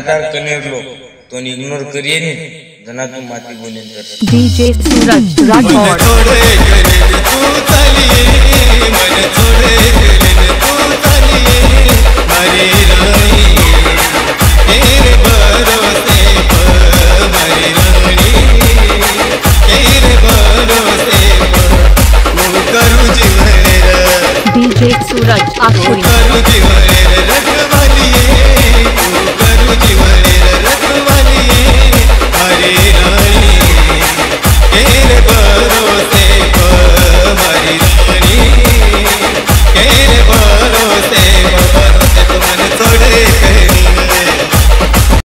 लगातार कनेर लो तो इग्नोर करिए नहीं जना तुम माती बोले डीजे सूरज राठौर।